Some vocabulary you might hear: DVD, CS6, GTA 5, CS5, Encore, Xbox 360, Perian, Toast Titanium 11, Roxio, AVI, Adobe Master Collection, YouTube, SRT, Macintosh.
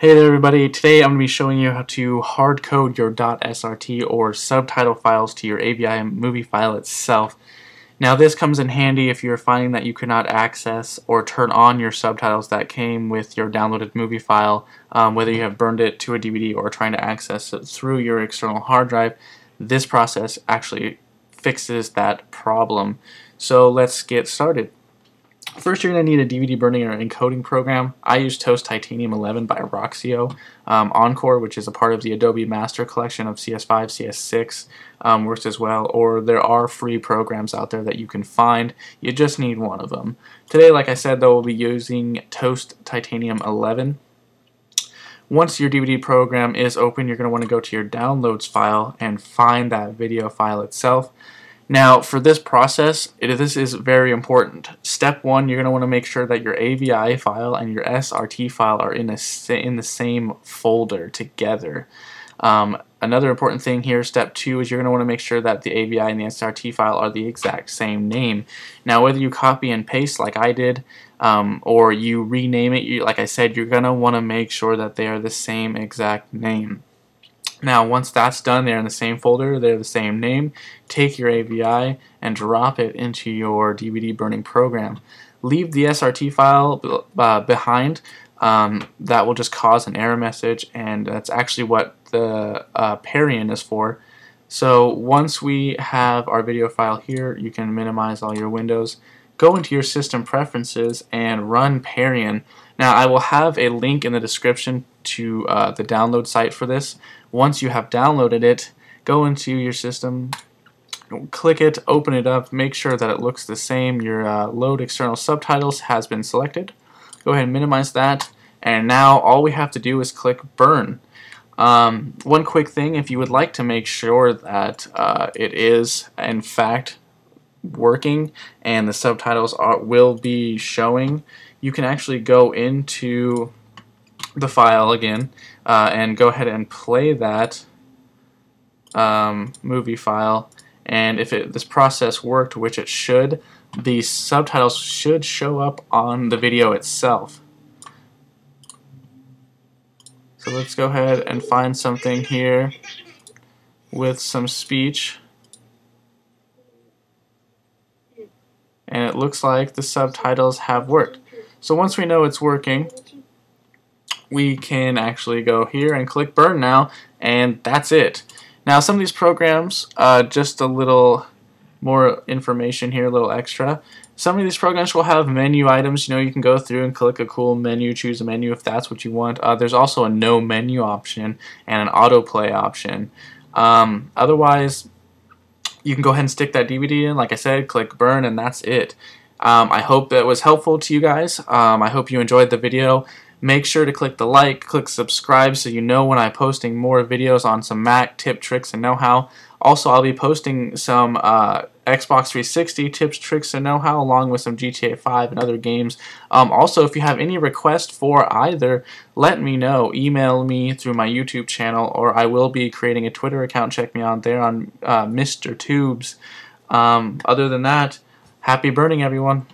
Hey there everybody, today I'm going to be showing you how to hard code your .srt or subtitle files to your AVI movie file itself. Now this comes in handy if you're finding that you cannot access or turn on your subtitles that came with your downloaded movie file, whether you have burned it to a DVD or trying to access it through your external hard drive. This process actually fixes that problem. So let's get started. First, you're going to need a DVD burning or encoding program. I use Toast Titanium 11 by Roxio. Encore, which is a part of the Adobe Master Collection of CS5, CS6, works as well. Or there are free programs out there that you can find. You just need one of them. Today, like I said, though, we'll be using Toast Titanium 11. Once your DVD program is open, you're going to want to go to your downloads file and find that video file itself. Now for this process, this is very important. Step one, you're going to want to make sure that your AVI file and your SRT file are in the same folder together. Another important thing here, step two, is you're going to want to make sure that the AVI and the SRT file are the exact same name. Now whether you copy and paste like I did or you rename it, like I said, you're going to want to make sure that they are the same exact name. Now once that's done, they're in the same folder, they're the same name, take your AVI and drop it into your DVD burning program. Leave the SRT file behind, that will just cause an error message, and that's actually what the Perian is for. So once we have our video file here, you can minimize all your windows, go into your system preferences and run Perian. Now I will have a link in the description to the download site for this. Once you have downloaded it, go into your system, click it, open it up, make sure that it looks the same. Your load external subtitles has been selected. Go ahead and minimize that, and now all we have to do is click burn. One quick thing, if you would like to make sure that it is in fact working and the subtitles will be showing, you can actually go into the file again and go ahead and play that movie file, and if this process worked, which it should, the subtitles should show up on the video itself. So let's go ahead and find something here with some speech, and it looks like the subtitles have worked. So once we know it's working, we can actually go here and click burn now, and that's it. Now some of these programs, just a little more information here, a little extra. Some of these programs will have menu items. You know, you can go through and click a cool menu, choose a menu if that's what you want. There's also a no menu option and an autoplay option. Otherwise, you can go ahead and stick that DVD in, like I said, click burn, and that's it. I hope that was helpful to you guys. I hope you enjoyed the video. Make sure to click the like, click subscribe so you know when I'm posting more videos on some Mac tip, tricks, and know-how. Also, I'll be posting some Xbox 360 tips, tricks, and know-how along with some GTA 5 and other games. Also, if you have any requests for either, let me know. Email me through my YouTube channel, or I will be creating a Twitter account. Check me out there on Mr. Tubes. Other than that, happy burning, everyone.